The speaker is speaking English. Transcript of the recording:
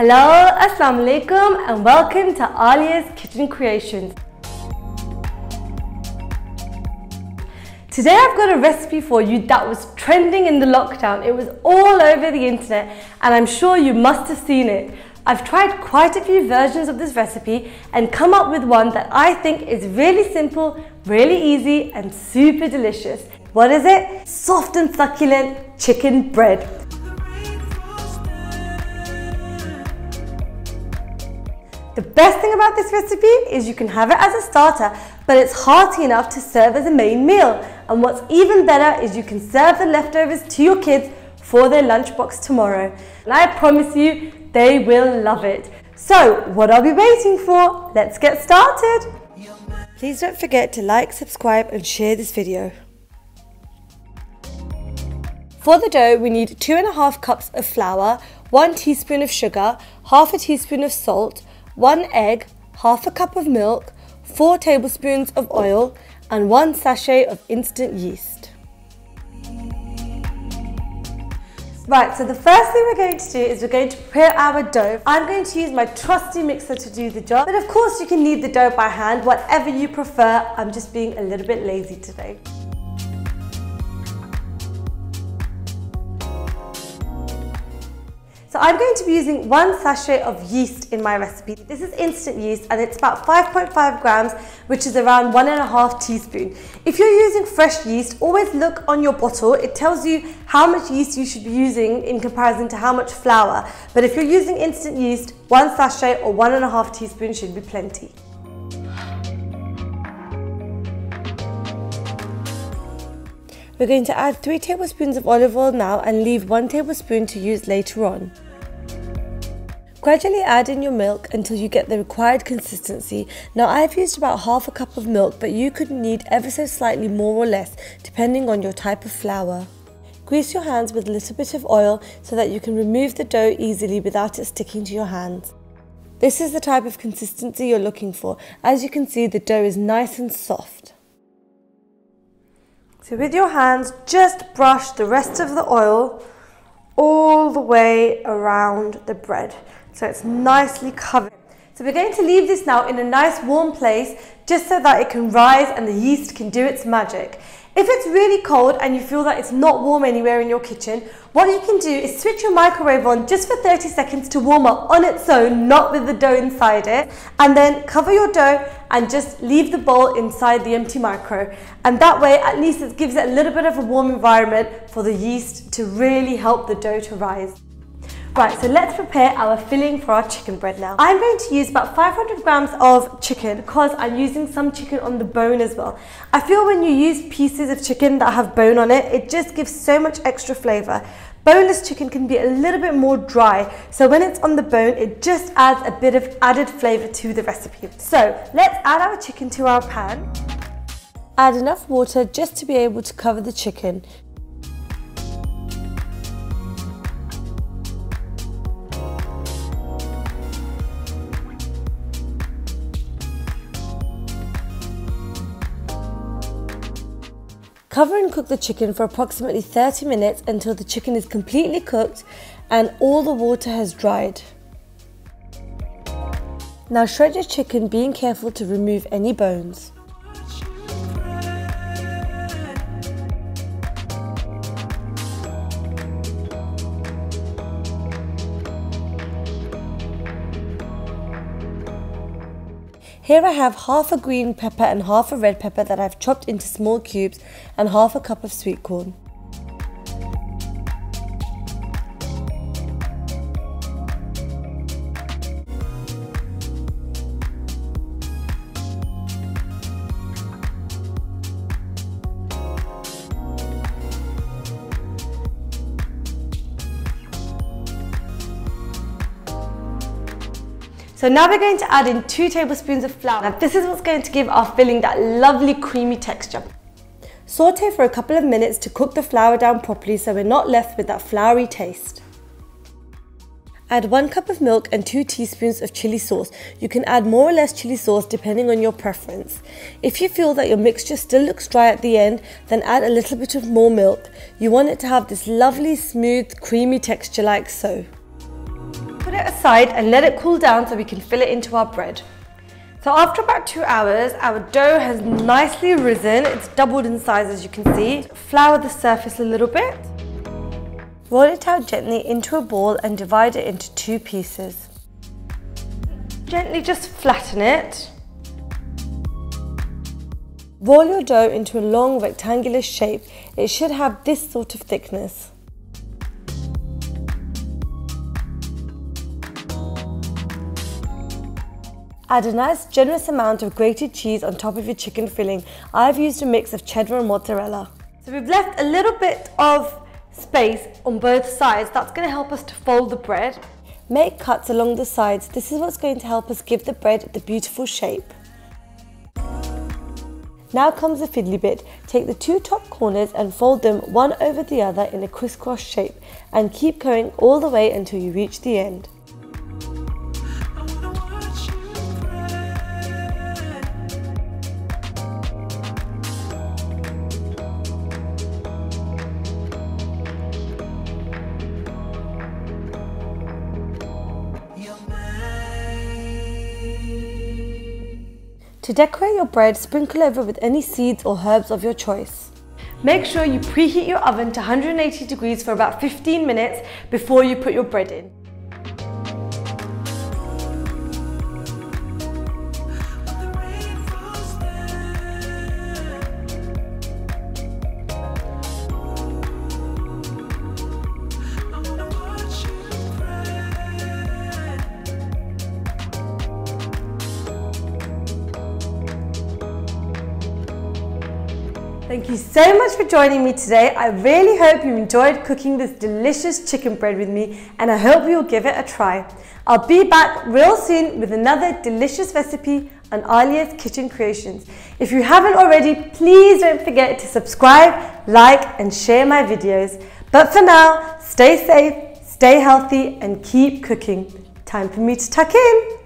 Hello, Assalamu Alaikum, and welcome to Alia's Kitchen Creations. Today I've got a recipe for you that was trending in the lockdown. It was all over the internet and I'm sure you must have seen it. I've tried quite a few versions of this recipe and come up with one that I think is really simple, really easy and super delicious. What is it? Soft and succulent chicken bread. The best thing about this recipe is you can have it as a starter, but it's hearty enough to serve as a main meal. And what's even better is you can serve the leftovers to your kids for their lunchbox tomorrow. And I promise you, they will love it. So what are we waiting for? Let's get started. Please don't forget to like, subscribe and share this video. For the dough, we need 2.5 cups of flour, 1 teaspoon of sugar, half a teaspoon of salt, 1 egg, half a cup of milk, 4 tablespoons of oil, and 1 sachet of instant yeast. Right, so the first thing we're going to do is we're going to prepare our dough. I'm going to use my trusty mixer to do the job, but of course you can knead the dough by hand, whatever you prefer. I'm just being a little bit lazy today. So I'm going to be using 1 sachet of yeast in my recipe. This is instant yeast and it's about 5.5 grams, which is around 1.5 teaspoons. If you're using fresh yeast, always look on your bottle. It tells you how much yeast you should be using in comparison to how much flour. But if you're using instant yeast, 1 sachet or 1.5 teaspoons should be plenty. We're going to add 3 tablespoons of olive oil now and leave 1 tablespoon to use later on. Gradually add in your milk until you get the required consistency. Now I've used about half a cup of milk, but you could need ever so slightly more or less depending on your type of flour. Grease your hands with a little bit of oil so that you can remove the dough easily without it sticking to your hands. This is the type of consistency you're looking for. As you can see, the dough is nice and soft. So with your hands, just brush the rest of the oil all the way around the bread, so it's nicely covered. So we're going to leave this now in a nice warm place, just so that it can rise and the yeast can do its magic. If it's really cold and you feel that it's not warm anywhere in your kitchen, what you can do is switch your microwave on just for 30 seconds to warm up on its own, not with the dough inside it, and then cover your dough and just leave the bowl inside the empty micro. And that way, at least it gives it a little bit of a warm environment for the yeast to really help the dough to rise. Right, so let's prepare our filling for our chicken bread now. I'm going to use about 500 grams of chicken because I'm using some chicken on the bone as well. I feel when you use pieces of chicken that have bone on it, it just gives so much extra flavour. Boneless chicken can be a little bit more dry, so when it's on the bone, it just adds a bit of added flavour to the recipe. So let's add our chicken to our pan. Add enough water just to be able to cover the chicken. Cover and cook the chicken for approximately 30 minutes until the chicken is completely cooked and all the water has dried. Now shred your chicken, being careful to remove any bones. Here I have half a green pepper and half a red pepper that I've chopped into small cubes and half a cup of sweet corn. So now we're going to add in 2 tablespoons of flour. Now this is what's going to give our filling that lovely creamy texture. Saute for a couple of minutes to cook the flour down properly so we're not left with that floury taste. Add 1 cup of milk and 2 teaspoons of chili sauce. You can add more or less chili sauce depending on your preference. If you feel that your mixture still looks dry at the end, then add a little bit of more milk. You want it to have this lovely, smooth, creamy texture like so. it aside and let it cool down so we can fill it into our bread. So after about 2 hours, our dough has nicely risen. It's doubled in size, as you can see. Flour the surface a little bit. Roll it out gently into a ball and divide it into 2 pieces. Gently just flatten it. Roll your dough into a long rectangular shape. It should have this sort of thickness. Add a nice generous amount of grated cheese on top of your chicken filling. I've used a mix of cheddar and mozzarella. So we've left a little bit of space on both sides. That's going to help us to fold the bread. Make cuts along the sides. This is what's going to help us give the bread the beautiful shape. Now comes the fiddly bit. Take the 2 top corners and fold them one over the other in a crisscross shape and keep going all the way until you reach the end. To decorate your bread, sprinkle over with any seeds or herbs of your choice. Make sure you preheat your oven to 180 degrees for about 15 minutes before you put your bread in. Thank you so much for joining me today. I really hope you enjoyed cooking this delicious chicken bread with me, and I hope you'll give it a try. I'll be back real soon with another delicious recipe on Alia's Kitchen Creations. If you haven't already, please don't forget to subscribe, like, and share my videos. But for now, stay safe, stay healthy, and keep cooking. Time for me to tuck in.